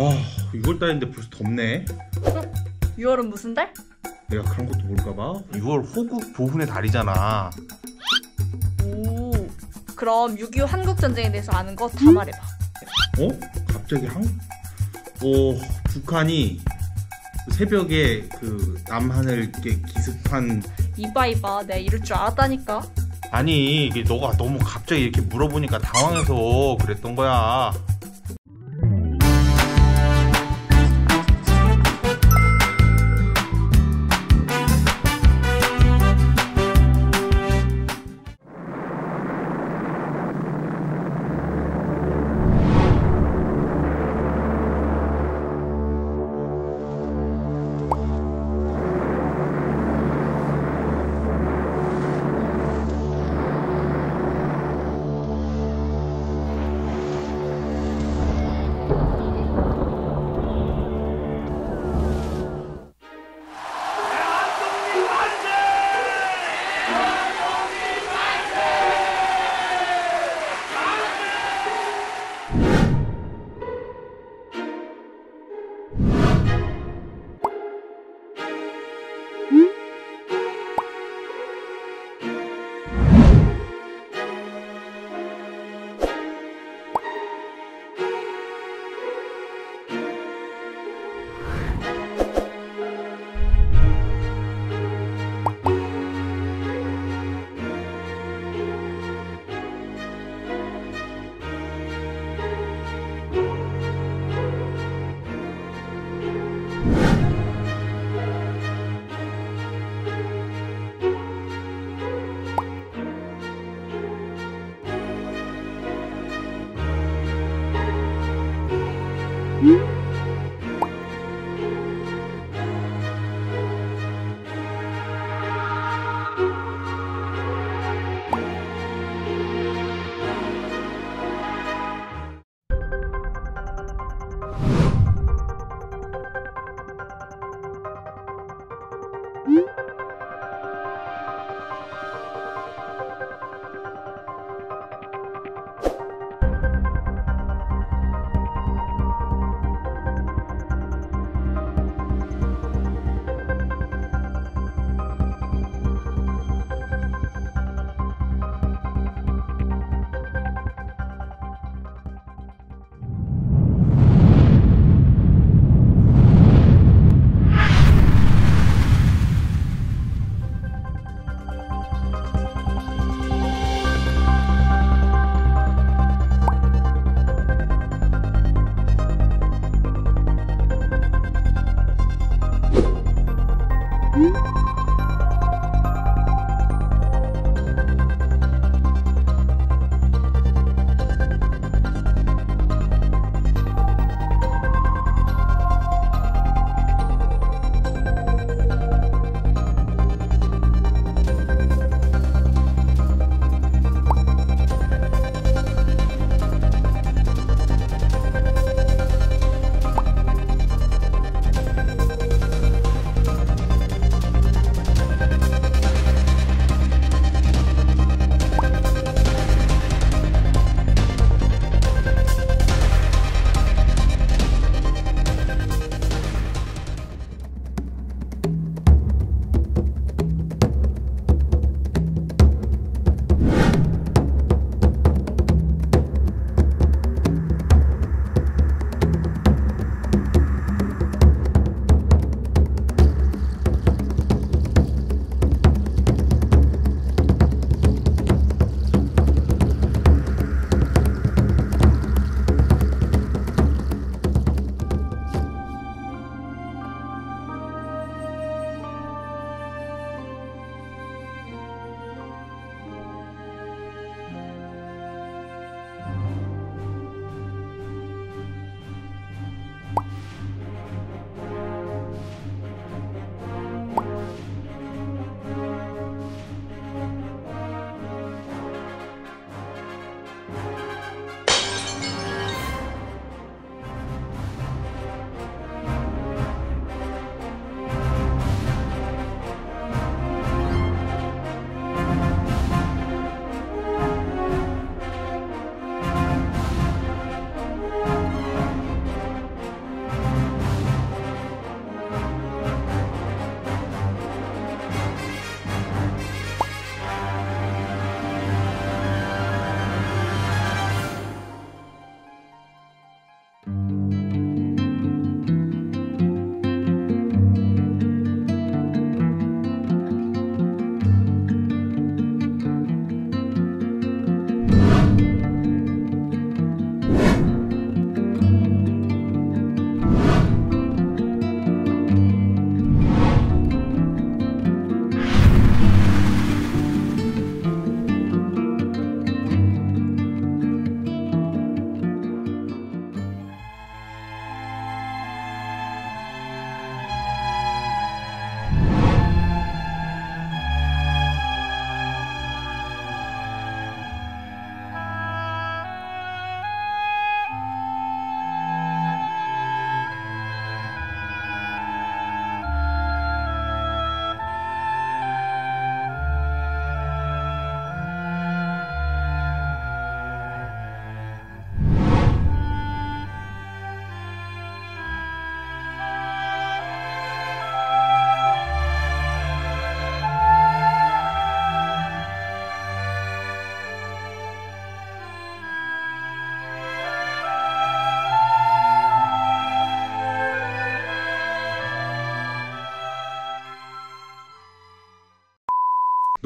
아, 6월달인데 벌써 덥네. 6월은 무슨 달? 내가 그런 것도 모를까봐. 6월 호국 보훈의 달이잖아. 오, 그럼 6.25 한국전쟁에 대해서 아는 거 다 말해봐. 어? 갑자기 북한이 새벽에 그 남한을 이렇게 기습한. 이봐 내가 이럴 줄 알았다니까. 아니 이게 너가 너무 갑자기 이렇게 물어보니까 당황해서 그랬던 거야.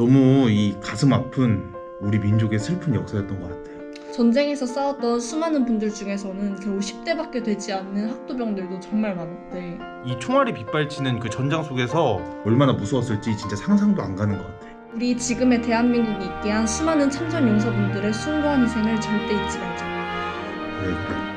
너무 이 가슴 아픈 우리 민족의 슬픈 역사였던 것 같아요. 전쟁에서 싸웠던 수많은 분들 중에서는 겨우 10대밖에 되지 않는 학도병들도 정말 많았대. 이 총알이 빗발치는 그 전장 속에서 얼마나 무서웠을지 진짜 상상도 안 가는 것 같아. 우리 지금의 대한민국이 있게 한 수많은 참전 용사분들의 숭고한 희생을 절대 잊지 말자.